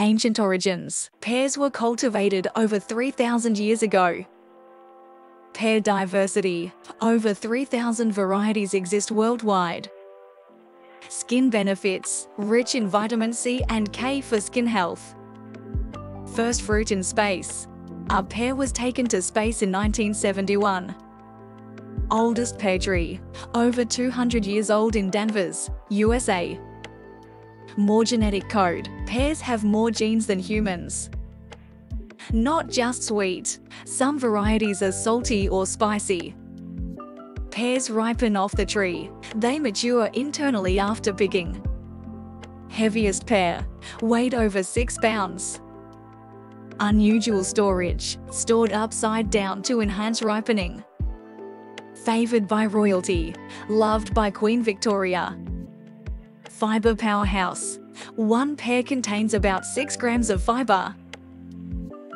ancient origins. Pears were cultivated over 3,000 years ago. Pear diversity. Over 3,000 varieties exist worldwide. Skin benefits. Rich in vitamin C and K for skin health. First fruit in space. A pear was taken to space in 1971. Oldest pear tree. Over 200 years old in Danvers, USA. More genetic code. Pears have more genes than humans. Not just sweet. Some varieties are salty or spicy. Pears ripen off the tree. They mature internally after picking. Heaviest pear. Weighed over 6 pounds. Unusual storage. Stored upside down to enhance ripening. Favoured by royalty. Loved by Queen Victoria. Fibre powerhouse. One pear contains about 6 grams of fibre.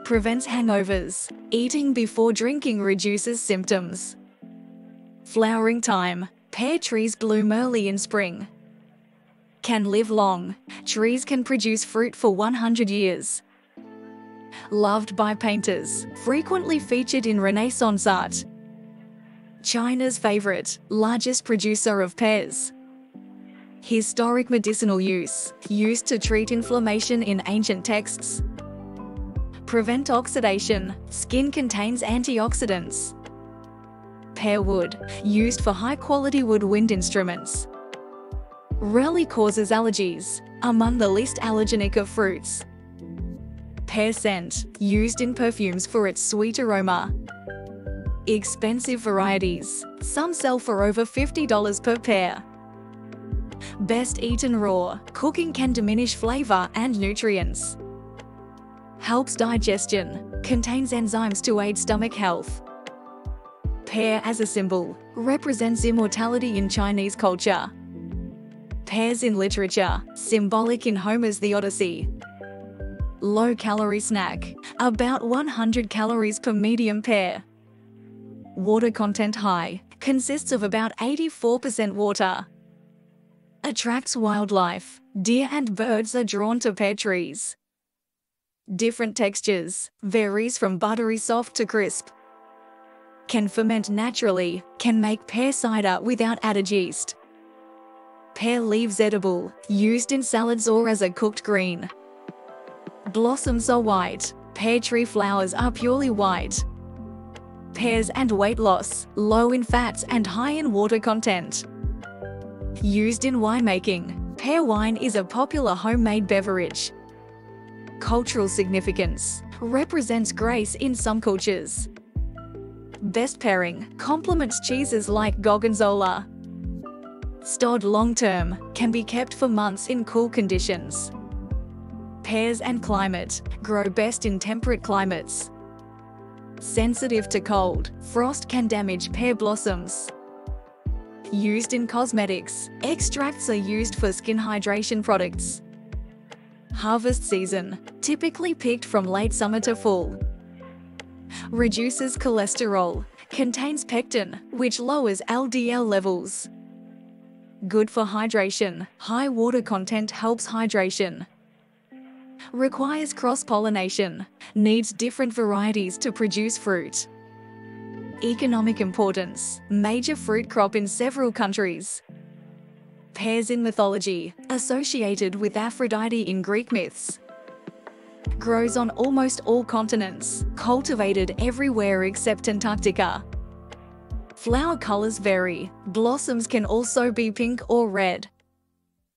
Prevents hangovers. Eating before drinking reduces symptoms. Flowering time. Pear trees bloom early in spring. Can live long. Trees can produce fruit for 100 years. Loved by painters. Frequently featured in Renaissance art. China's favourite, largest producer of pears. Historic medicinal use. Used to treat inflammation in ancient texts. Prevent oxidation. Skin contains antioxidants. Pear wood. Used for high-quality woodwind instruments. Rarely causes allergies. Among the least allergenic of fruits. Pear scent. Used in perfumes for its sweet aroma. Expensive varieties. Some sell for over $50 per pear. Best eaten raw. Cooking can diminish flavor and nutrients. Helps digestion. Contains enzymes to aid stomach health. Pear as a symbol. Represents immortality in Chinese culture. Pears in literature. Symbolic in Homer's The Odyssey. Low-calorie snack. About 100 calories per medium pear. Water content high. Consists of about 84% water. Attracts wildlife. Deer and birds are drawn to pear trees. Different textures. Varies from buttery soft to crisp. Can ferment naturally. Can make pear cider without added yeast. Pear leaves edible. Used in salads or as a cooked green. Blossoms are white. Pear tree flowers are purely white. Pears and weight loss, low in fats and high in water content. Used in winemaking, pear wine is a popular homemade beverage. Cultural significance, represents grace in some cultures. Best pairing, complements cheeses like Gorgonzola. Stored long-term, can be kept for months in cool conditions. Pears and climate, grow best in temperate climates. Sensitive to cold, frost can damage pear blossoms. Used in cosmetics, extracts are used for skin hydration products. Harvest season, typically picked from late summer to fall. Reduces cholesterol, contains pectin, which lowers LDL levels. Good for hydration, high water content helps hydration. Requires cross-pollination. Needs different varieties to produce fruit. Economic importance. Major fruit crop in several countries. Pears in mythology. Associated with Aphrodite in Greek myths. Grows on almost all continents. Cultivated everywhere except Antarctica. Flower colors vary. Blossoms can also be pink or red.